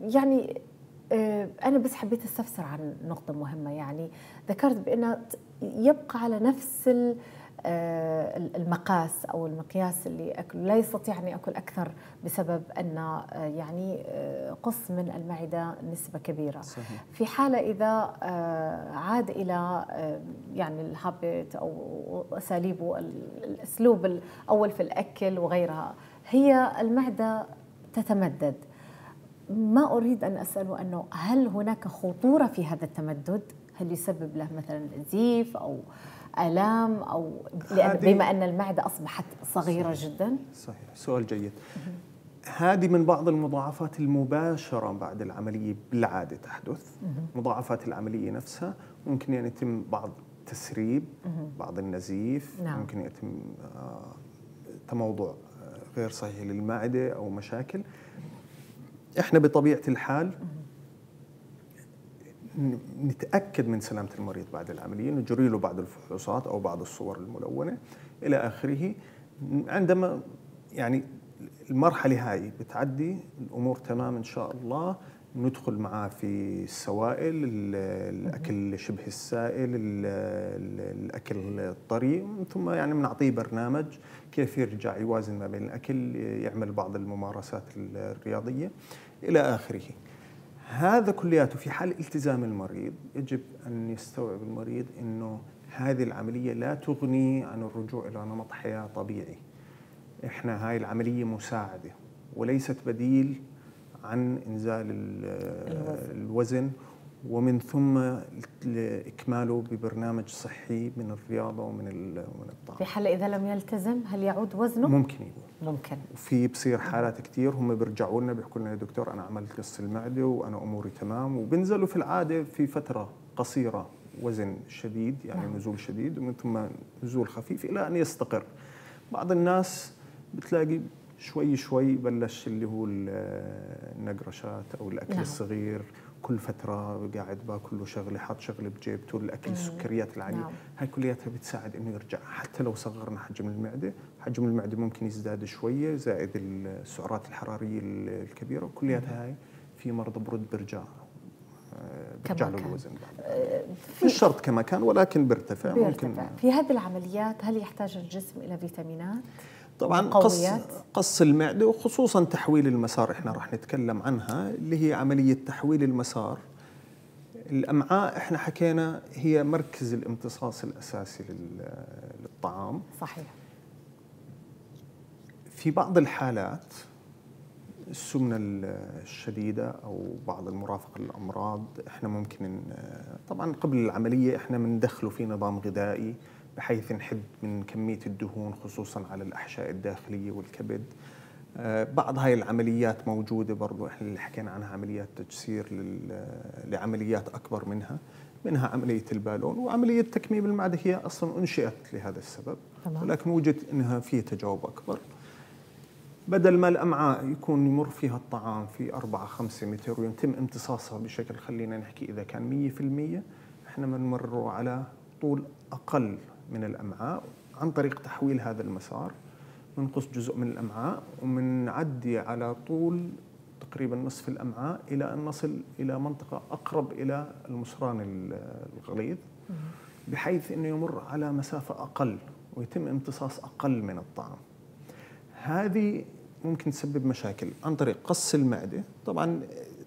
يعني أنا بس حبيت أستفسر عن نقطة مهمة. يعني ذكرت بأن يبقى على نفس المقاس أو المقياس اللي أكله، لا يستطيع أن يأكل أكثر بسبب أن يعني قص من المعدة نسبة كبيرة. صحيح. في حالة إذا عاد إلى يعني الهابت أو أساليبه، الأسلوب الأول في الأكل وغيرها، هي المعدة تتمدد. ما أريد أن أسأله أنه هل هناك خطورة في هذا التمدد؟ هل يسبب له مثلا نزيف أو آلام، أو بما أن المعدة أصبحت صغيرة جدا؟ صحيح، سؤال جيد. هذه من بعض المضاعفات المباشرة بعد العملية بالعادة تحدث. مضاعفات العملية نفسها ممكن يعني يتم بعض تسريب، بعض النزيف، ممكن يتم تموضع غير صحيح للمعدة أو مشاكل. احنا بطبيعة الحال نتأكد من سلامة المريض بعد العملية، نجري له بعض الفحوصات أو بعض الصور الملونة إلى آخره. عندما يعني المرحلة هاي بتعدي الأمور تمام إن شاء الله، ندخل معاه في السوائل، الأكل شبه السائل، الأكل الطري، ثم يعني بنعطيه برنامج كيف يرجع يوازن ما بين الأكل، يعمل بعض الممارسات الرياضية إلى آخره. هذا كلياته في حال التزام المريض. يجب أن يستوعب المريض أنه هذه العملية لا تغني عن الرجوع إلى نمط حياة طبيعي. إحنا هاي العملية مساعدة وليست بديل عن إنزال الوزن، ومن ثم إكماله ببرنامج صحي من الرياضة ومن الطعام. في حال إذا لم يلتزم هل يعود وزنه؟ ممكن يعود. ممكن. وفي بصير حالات كثير هم بيرجعوا لنا بيحكوا لنا يا دكتور أنا عملت قص المعدة وأنا أموري تمام، وبنزلوا في العادة في فترة قصيرة وزن شديد، يعني نزول شديد ومن ثم نزول خفيف إلى أن يستقر. بعض الناس بتلاقي شوي شوي بلش اللي هو النقرشات أو الأكل الصغير، كل فترة قاعد باكل له شغلة، حاط شغلة بجيبته، الأكل السكريات العالية. هاي كلياتها بتساعد إنه يرجع. حتى لو صغرنا حجم المعدة، حجم المعدة ممكن يزداد شوية، زائد السعرات الحرارية الكبيرة، كلياتها هاي في مرض برد برجع له الوزن. في الشرط كما كان، ولكن بيرتفع. في هذه العمليات هل يحتاج الجسم إلى فيتامينات؟ طبعا قص المعدة وخصوصا تحويل المسار احنا راح نتكلم عنها، اللي هي عملية تحويل المسار. الأمعاء احنا حكينا هي مركز الامتصاص الأساسي للطعام. صحيح. في بعض الحالات السمنة الشديدة أو بعض المرافقة للأمراض احنا ممكن طبعا قبل العملية احنا بندخله في نظام غذائي بحيث نحد من كمية الدهون خصوصاً على الأحشاء الداخلية والكبد. بعض هاي العمليات موجودة برضو، إحنا اللي حكينا عنها عمليات تجسير لعمليات أكبر منها عملية البالون. وعملية تكميم المعدة هي أصلاً أنشئت لهذا السبب، ولكن وجدت إنها فيه تجاوب أكبر. بدل ما الأمعاء يكون يمر فيها الطعام في 4-5 متر ويتم امتصاصها بشكل، خلينا نحكي إذا كان 100%، احنا بنمر على طول أقل من الأمعاء عن طريق تحويل هذا المسار. بنقص جزء من الأمعاء وبنعدي على طول تقريبا نصف الأمعاء إلى أن نصل إلى منطقة أقرب إلى المصران الغليظ، بحيث أنه يمر على مسافة أقل ويتم امتصاص أقل من الطعام. هذه ممكن تسبب مشاكل عن طريق قص المعدة، طبعا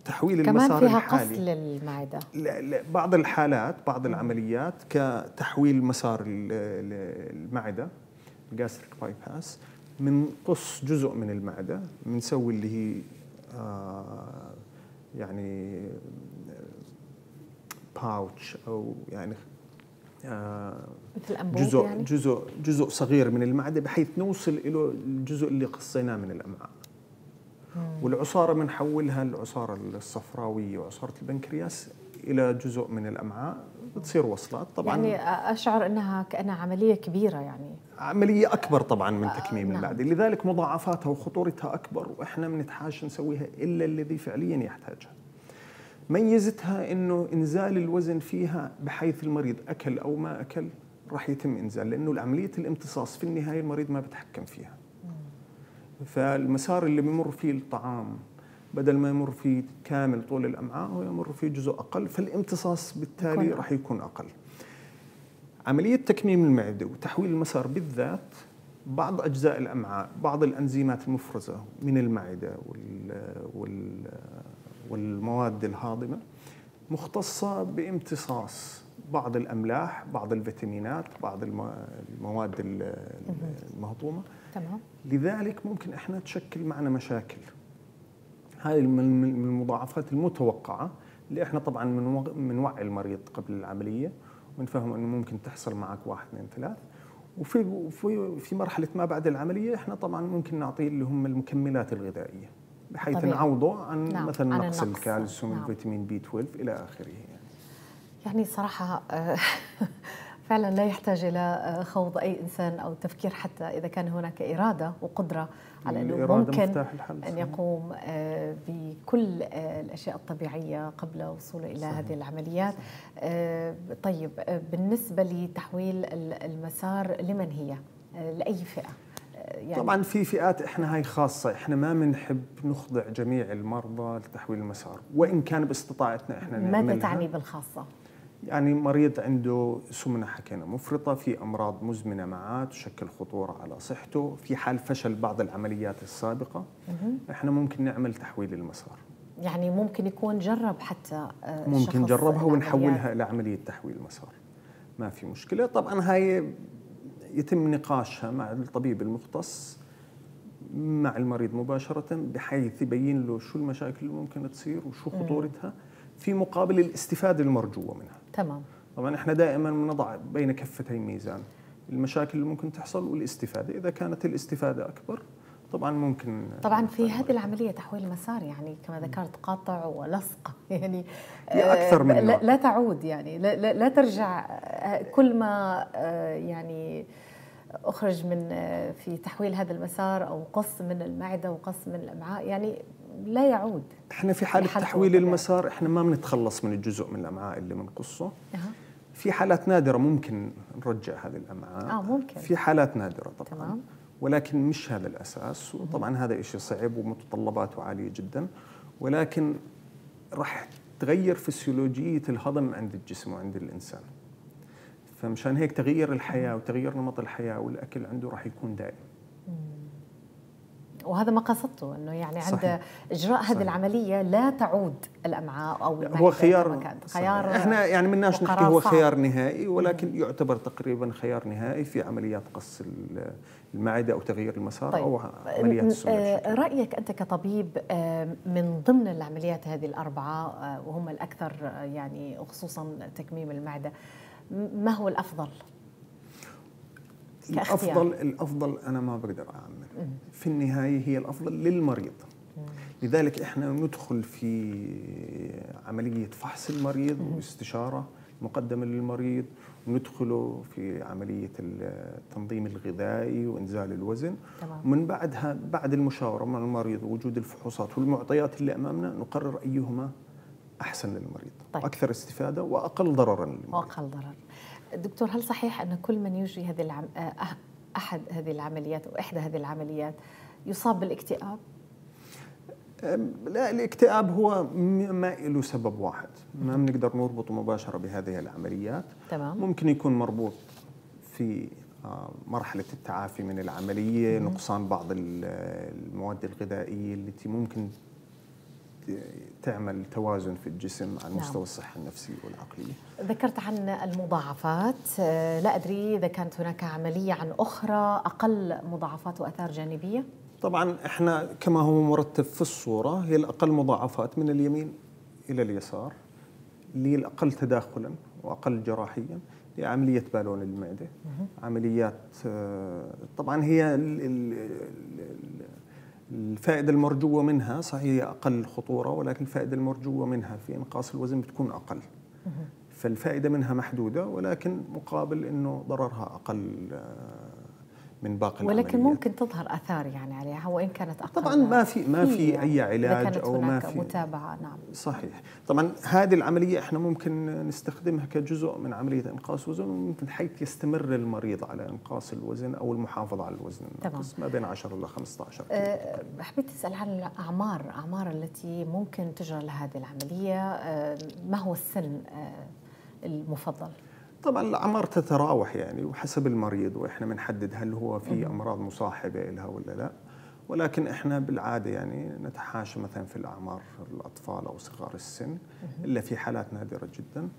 تحويل المسار الحالي كمان فيها قص للمعدة. لا بعض الحالات، بعض العمليات كتحويل مسار المعدة الجاستريك باي باس، بنقص جزء من المعدة، بنسوي اللي هي يعني باوتش او يعني جزء يعني؟ جزء صغير من المعدة بحيث نوصل إلى الجزء اللي قصيناه من الأمعاء. والعصارة بنحولها العصارة الصفراوية وعصارة البنكرياس إلى جزء من الأمعاء، بتصير وصلات. طبعا يعني أشعر أنها كأنها عملية كبيرة، يعني عملية أكبر طبعا من تكميم المعدة، لذلك مضاعفاتها وخطورتها أكبر، وإحنا بنتحاشى نسويها إلا الذي فعليا يحتاجها. ميزتها أنه إنزال الوزن فيها بحيث المريض أكل أو ما أكل راح يتم إنزال، لأنه عملية الامتصاص في النهاية المريض ما بتحكم فيها. فالمسار اللي بيمر فيه الطعام بدل ما يمر فيه كامل طول الأمعاء هو يمر فيه جزء أقل، فالامتصاص بالتالي راح يكون أقل. عملية تكميم المعدة وتحويل المسار بالذات، بعض أجزاء الأمعاء، بعض الأنزيمات المفرزة من المعدة والمواد الهاضمة مختصة بامتصاص بعض الأملاح، بعض الفيتامينات، بعض المواد المهضومة. تمام. لذلك ممكن إحنا تشكل معنا مشاكل. هاي من المضاعفات المتوقعة اللي إحنا طبعاً بنوعي المريض قبل العملية ونفهم إنه ممكن تحصل معك 1 2 3، وفي مرحلة ما بعد العملية إحنا طبعاً ممكن نعطيه اللي هم المكملات الغذائية بحيث نعوضه عن مثلا نقص الكالسيوم، الفيتامين B12 إلى آخره. يعني صراحة فعلا لا يحتاج إلى خوض أي إنسان أو تفكير، حتى إذا كان هناك إرادة وقدرة على أنه ممكن أن يقوم بكل الأشياء الطبيعية قبل وصوله إلى هذه العمليات. طيب بالنسبة لتحويل المسار لمن هي؟ لأي فئة؟ يعني طبعا في فئات احنا هاي خاصه، احنا ما بنحب نخضع جميع المرضى لتحويل المسار وان كان باستطاعتنا احنا نعملها. ماذا تعني بالخاصه؟ يعني مريض عنده سمنه حكينا مفرطه، في امراض مزمنه معاه تشكل خطوره على صحته، في حال فشل بعض العمليات السابقه احنا ممكن نعمل تحويل المسار. يعني ممكن يكون جرب حتى ممكن جربها ونحولها الى عمليه تحويل المسار، ما في مشكله. طبعا هاي يتم نقاشها مع الطبيب المختص مع المريض مباشرة بحيث يبين له شو المشاكل اللي ممكن تصير وشو خطورتها في مقابل الاستفادة المرجوة منها. تمام. طبعا احنا دائما بنضع بين كفتي ميزان، المشاكل اللي ممكن تحصل والاستفادة، إذا كانت الاستفادة أكبر طبعا ممكن. طبعا في هذه العملية تحويل المسار يعني كما ذكرت قاطع ولصق، يعني أكثر من لا تعود، يعني لا ترجع. كل ما يعني أخرج من في تحويل هذا المسار أو قص من المعدة وقص من الأمعاء يعني لا يعود. احنا في حالة تحويل المسار احنا ما بنتخلص من الجزء من الأمعاء اللي بنقصه. في حالات نادرة ممكن نرجع هذه الأمعاء. ممكن. في حالات نادرة طبعا. تمام. ولكن مش هذا الأساس، وطبعا هذا إشي صعب ومتطلباته عالية جدا، ولكن راح تغير فسيولوجية الهضم عند الجسم وعند الإنسان. فمشان هيك تغيير الحياة وتغيير نمط الحياة والأكل عنده راح يكون دائم. وهذا ما قصدته، أنه يعني عند إجراء هذه العملية لا تعود الأمعاء أو المعدة. هو خيار إحنا يعني مناش نحكي هو خيار نهائي، ولكن يعتبر تقريبا خيار نهائي في عمليات قص المعدة أو تغيير المسار. طيب. أو عمليات السمنة. رأيك أنت كطبيب من ضمن العمليات هذه الأربعة وهم الأكثر يعني خصوصا تكميم المعدة، ما هو الأفضل؟ الأفضل أنا ما بقدر أعمل، في النهاية هي الأفضل للمريض. لذلك إحنا ندخل في عملية فحص المريض واستشارة مقدمة للمريض ندخله في عملية التنظيم الغذائي وإنزال الوزن. طبعا. ومن بعدها بعد المشاورة مع المريض ووجود الفحوصات والمعطيات اللي أمامنا نقرر أيهما أحسن للمريض. طيب. أكثر استفادة وأقل ضرراً للمريض. وأقل ضرر. دكتور، هل صحيح أن كل من يجري أحد هذه العمليات أو إحدى هذه العمليات يصاب بالاكتئاب؟ لا، الاكتئاب هو ما له سبب واحد، ما بنقدر نربطه مباشرة بهذه العمليات. تمام. ممكن يكون مربوط في مرحلة التعافي من العملية، نقصان بعض المواد الغذائية التي ممكن تعمل توازن في الجسم على مستوى الصحة النفسية والعقلية. ذكرت عن المضاعفات، لا أدري إذا كانت هناك عملية عن أخرى أقل مضاعفات وأثار جانبية؟ طبعا احنا كما هو مرتب في الصورة هي الأقل مضاعفات من اليمين إلى اليسار، اللي الأقل تداخلا وأقل جراحيا هي عملية بالون المعدة. عمليات طبعا هي الفائدة المرجوة منها صحيح هي أقل خطورة، ولكن الفائدة المرجوة منها في إنقاص الوزن بتكون أقل. فالفائدة منها محدودة، ولكن مقابل أنه ضررها أقل من باقي العمليات. ولكن ممكن تظهر أثار يعني عليها وإن كانت أقل. طبعا ما في يعني أي علاج أو ما في متابعة. نعم صحيح. طبعا هذه العملية احنا ممكن نستخدمها كجزء من عملية إنقاص وزن، وممكن حيث يستمر المريض على إنقاص الوزن أو المحافظة على الوزن الناقص ما بين 10 إلى 15 كيلو. حبيت أسأل عن الأعمار التي ممكن تجرى لهذه العملية. ما هو السن المفضل؟ طبعا الأعمار تتراوح يعني وحسب المريض، وإحنا بنحدد هل هو في أمراض مصاحبة لها ولا لا، ولكن إحنا بالعادة يعني نتحاشى مثلا في الأعمار الأطفال أو صغار السن إلا في حالات نادرة جدا.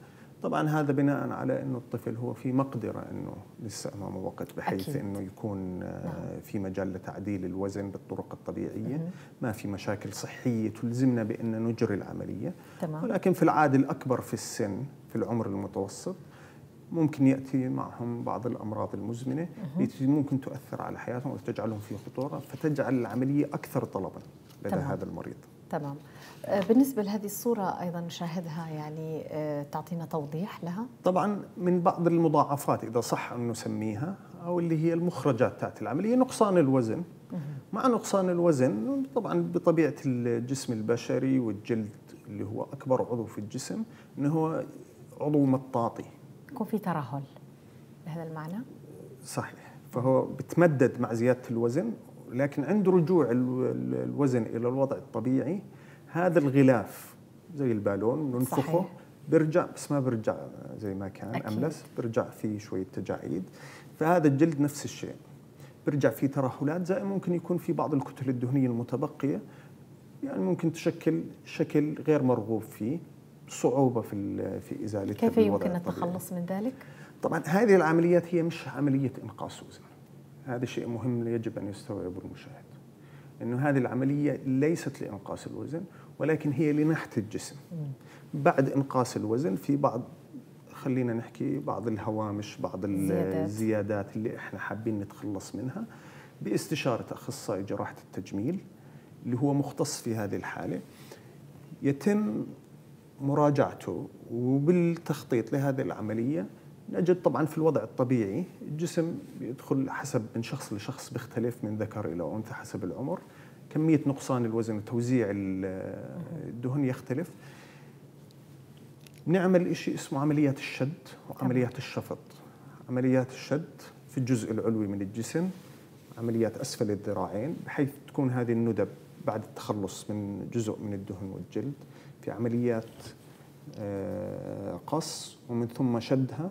طبعا هذا بناء على أنه الطفل هو في مقدرة أنه لسه أمامه وقت بحيث أنه يكون في مجال لتعديل الوزن بالطرق الطبيعية، ما في مشاكل صحية تلزمنا بأن نجري العملية. تمام. ولكن في العادة الأكبر في السن في العمر المتوسط ممكن يأتي معهم بعض الأمراض المزمنة التي ممكن تؤثر على حياتهم وتجعلهم في خطورة، فتجعل العملية أكثر طلباً لدى هذا المريض. تمام. بالنسبة لهذه الصورة أيضاً نشاهدها، يعني تعطينا توضيح لها؟ طبعاً من بعض المضاعفات إذا صح أن نسميها، أو اللي هي المخرجات تاعت العملية، نقصان الوزن. مع نقصان الوزن طبعاً بطبيعة الجسم البشري والجلد اللي هو أكبر عضو في الجسم أنه هو عضو مطاطي، يكون في ترهل بهذا المعنى؟ صحيح. فهو بتمدد مع زيادة الوزن، لكن عند رجوع الوزن إلى الوضع الطبيعي هذا الغلاف زي البالون بننفخه برجع، بس ما برجع زي ما كان أملس، برجع فيه شوية تجاعيد. فهذا الجلد نفس الشيء برجع فيه ترهلات، زائد ممكن يكون في بعض الكتل الدهنية المتبقية يعني ممكن تشكل شكل غير مرغوب فيه، صعوبة في إزالتها. كيف يمكن التخلص من ذلك؟ طبعا هذه العمليات هي مش عملية إنقاص وزن، هذا شيء مهم يجب أن يستوعبه المشاهد، إنه هذه العملية ليست لإنقاص الوزن ولكن هي لنحت الجسم. بعد إنقاص الوزن في بعض، خلينا نحكي بعض الهوامش، بعض الزيادات اللي إحنا حابين نتخلص منها باستشارة أخصائي جراحة التجميل اللي هو مختص في هذه الحالة، يتم مراجعته وبالتخطيط لهذه العملية. نجد طبعا في الوضع الطبيعي الجسم يدخل حسب من شخص لشخص، بيختلف من ذكر إلى أنثى حسب العمر، كمية نقصان الوزن وتوزيع الدهن يختلف. نعمل شيء اسمه عمليات الشد وعمليات الشفط. عمليات الشد في الجزء العلوي من الجسم، عمليات أسفل الذراعين بحيث تكون هذه الندب بعد التخلص من جزء من الدهن والجلد، في عمليات قص ومن ثم شدها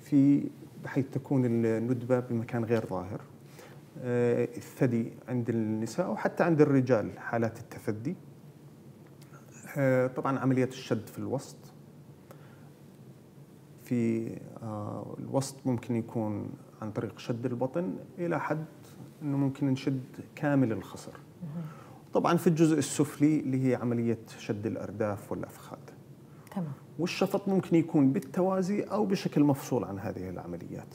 في بحيث تكون الندبة بمكان غير ظاهر. الثدي عند النساء وحتى عند الرجال حالات التثدي. طبعا عمليات الشد في الوسط، في الوسط ممكن يكون عن طريق شد البطن إلى حد أنه ممكن نشد كامل الخصر. طبعاً في الجزء السفلي اللي هي عملية شد الأرداف والأفخاذ. تمام. والشفط ممكن يكون بالتوازي أو بشكل مفصول عن هذه العمليات.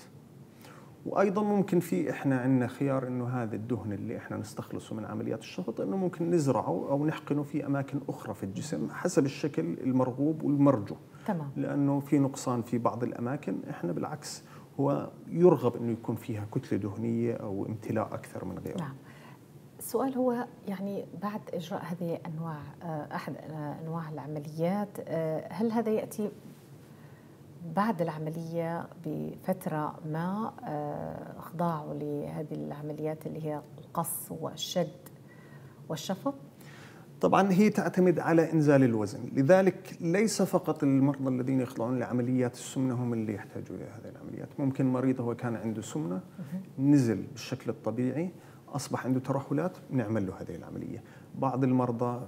وأيضاً ممكن في إحنا عندنا خيار إنه هذا الدهن اللي إحنا نستخلصه من عمليات الشفط إنه ممكن نزرعه أو نحقنه في أماكن أخرى في الجسم حسب الشكل المرغوب والمرجو. تمام. لأنه في نقصان في بعض الأماكن، إحنا بالعكس هو يرغب أنه يكون فيها كتلة دهنية أو امتلاء أكثر من غيره. نعم. السؤال هو يعني بعد إجراء هذه أنواع أحد أنواع العمليات، هل هذا يأتي بعد العملية بفترة ما إخضاعه لهذه العمليات اللي هي القص والشد والشفط؟ طبعا هي تعتمد على إنزال الوزن، لذلك ليس فقط المرضى الذين يخضعون لعمليات السمنة هم اللي يحتاجوا إلى هذه العمليات. ممكن مريض هو كان عنده سمنة نزل بالشكل الطبيعي أصبح عنده ترهلات، نعمل له هذه العملية. بعض المرضى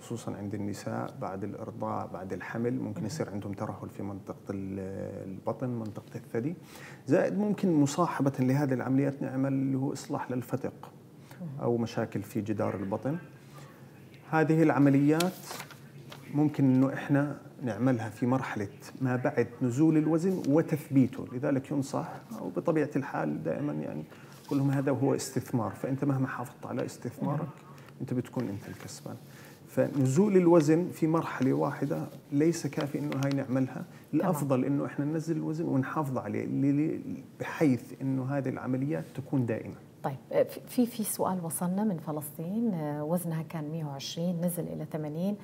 خصوصا عند النساء بعد الإرضاع بعد الحمل ممكن يصير عندهم ترهل في منطقة البطن، منطقة الثدي. زائد ممكن مصاحبة لهذه العمليات نعمل له إصلاح للفتق أو مشاكل في جدار البطن. هذه العمليات ممكن أنه إحنا نعملها في مرحلة ما بعد نزول الوزن وتثبيته، لذلك ينصح أو بطبيعة الحال دائما يعني قل لهم هذا هو استثمار، فأنت مهما حافظت على استثمارك أنت بتكون أنت الكسبان. فنزول الوزن في مرحلة واحدة ليس كافي أنه هاي نعملها، الأفضل أنه إحنا ننزل الوزن ونحافظ عليه بحيث أنه هذه العمليات تكون دائمة. طيب في سؤال وصلنا من فلسطين، وزنها كان 120 نزل إلى 80،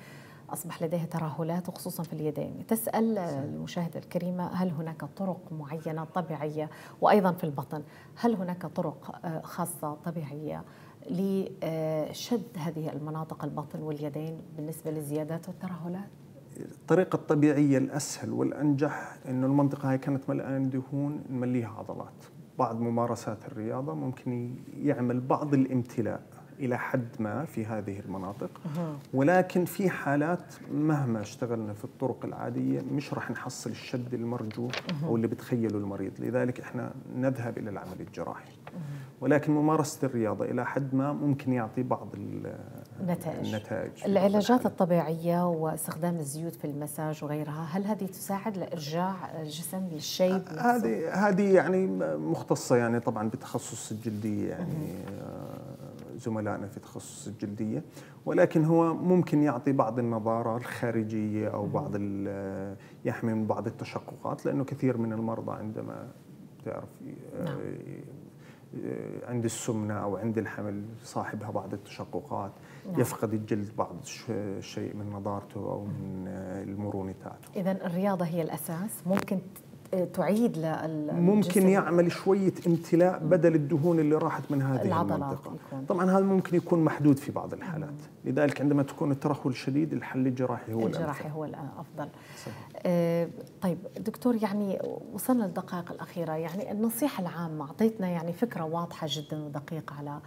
أصبح لديها ترهلات وخصوصا في اليدين. تسأل المشاهدة الكريمة هل هناك طرق معينة طبيعية، وأيضا في البطن هل هناك طرق خاصة طبيعية لشد هذه المناطق البطن واليدين بالنسبة للزيادات والترهلات؟ الطريقة الطبيعية الأسهل والأنجح أن المنطقة هي كانت مليئة دهون نمليها عضلات. بعض ممارسات الرياضة ممكن يعمل بعض الامتلاء إلى حد ما في هذه المناطق، ولكن في حالات مهما اشتغلنا في الطرق العادية مش راح نحصل الشد المرجو أو اللي بتخيله المريض، لذلك إحنا نذهب إلى العمل الجراحي. ولكن ممارسة الرياضة إلى حد ما ممكن يعطي بعض النتائج. العلاجات الطبيعية واستخدام الزيوت في المساج وغيرها، هل هذه تساعد لإرجاع الجسم للشيب؟ هذه يعني مختصة يعني طبعا بتخصص الجلدية، يعني زملائنا في تخصص الجلدية، ولكن هو ممكن يعطي بعض النضارة الخارجية أو بعض يحمي من بعض التشققات، لأنه كثير من المرضى عندما تعرف عند السمنة أو عند الحمل صاحبها بعض التشققات، يفقد الجلد بعض الشيء من نضارته أو من المرونة تاعته. إذا الرياضة هي الأساس ممكن تعيد للجسم، ممكن يعمل شوية امتلاء بدل الدهون اللي راحت من هذه المنطقة. طبعا هذا ممكن يكون محدود في بعض الحالات، لذلك عندما تكون الترهل شديد الحل الجراحي هو الأفضل. الجراحي هو الأفضل. طيب دكتور، يعني وصلنا للدقائق الأخيرة، يعني النصيحة العامة أعطيتنا يعني فكرة واضحة جدا ودقيقة على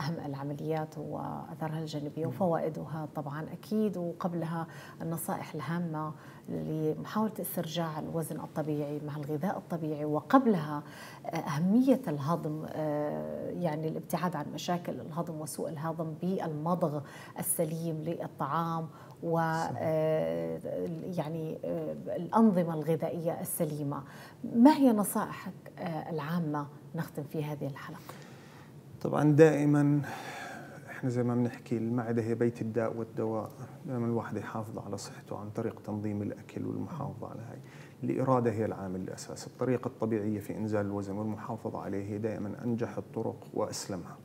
أهم العمليات وأثرها الجانبية وفوائدها طبعا أكيد، وقبلها النصائح الهامة لمحاولة استرجاع الوزن الطبيعي مع الغذاء الطبيعي، وقبلها أهمية الهضم، يعني الابتعاد عن مشاكل الهضم وسوء الهضم بالمضغ السليم للطعام و يعني الأنظمة الغذائية السليمة. ما هي نصائحك العامة نختم في هذه الحلقة؟ طبعا دائما احنا زي ما بنحكي المعده هي بيت الداء والدواء، دائما الواحد يحافظ على صحته عن طريق تنظيم الاكل والمحافظه على هاي. الاراده هي العامل الاساسي، الطريقه الطبيعيه في انزال الوزن والمحافظه عليه هي دائما انجح الطرق واسلمها.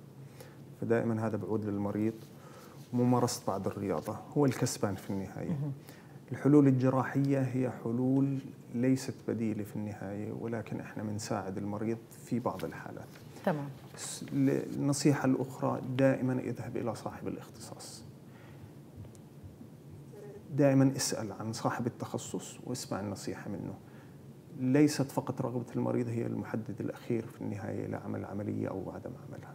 فدائما هذا بعود للمريض. ممارسه بعض الرياضه هو الكسبان في النهايه. الحلول الجراحيه هي حلول ليست بديله في النهايه، ولكن احنا بنساعد المريض في بعض الحالات. تمام. النصيحة الأخرى دائما اذهب إلى صاحب الاختصاص، دائما اسأل عن صاحب التخصص واسمع النصيحة منه. ليست فقط رغبة المريض هي المحدد الأخير في النهاية لعمل عملية أو عدم عملها،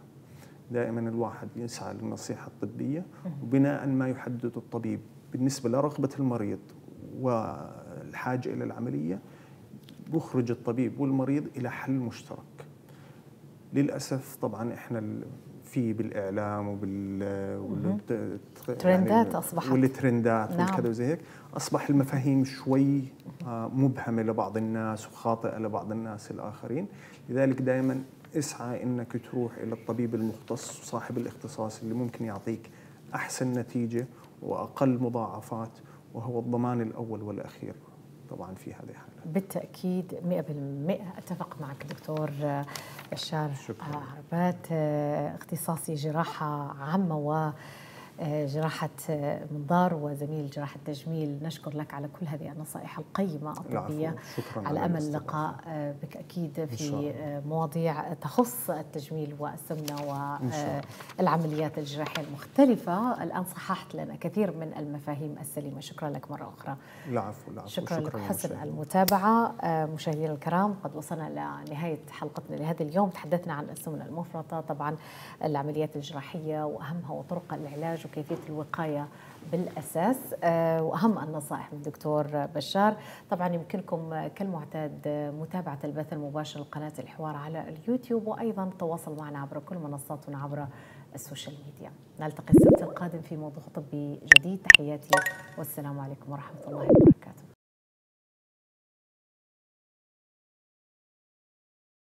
دائما الواحد يسعى للنصيحة الطبية، وبناء ما يحدد الطبيب بالنسبة لرغبة المريض والحاجة إلى العملية يخرج الطبيب والمريض إلى حل مشترك. للأسف طبعا احنا في بالإعلام والترندات أصبحت والكذا وزي هيك، أصبح المفاهيم شوي مبهمة لبعض الناس وخاطئة لبعض الناس الآخرين. لذلك دائما اسعى إنك تروح إلى الطبيب المختص وصاحب الاختصاص اللي ممكن يعطيك أحسن نتيجة وأقل مضاعفات وهو الضمان الأول والأخير طبعا في هذه الحالة. بالتأكيد 100% أتفق معك دكتور بشار عربيات، اختصاصي جراحة عامة و جراحة منظار وزميل جراحة تجميل. نشكر لك على كل هذه النصائح القيمة الطبية، على أمل لقاء بك أكيد في مواضيع تخص التجميل والسمنة والعمليات الجراحية المختلفة. الآن صححت لنا كثير من المفاهيم السليمة، شكرا لك مرة أخرى. العفو. شكرا لك حسن المتابعة. مشاهدينا الكرام، قد وصلنا لنهاية حلقتنا لهذا اليوم. تحدثنا عن السمنة المفرطة، طبعا العمليات الجراحية وأهمها وطرق العلاج وكيفية الوقاية بالأساس، وأهم النصائح من دكتور بشار. طبعا يمكنكم كالمعتاد متابعة البث المباشر لقناة الحوار على اليوتيوب، وأيضا التواصل معنا عبر كل منصاتنا عبر السوشيال ميديا. نلتقي السبت القادم في موضوع طبي جديد. تحياتي والسلام عليكم ورحمة الله وبركاته.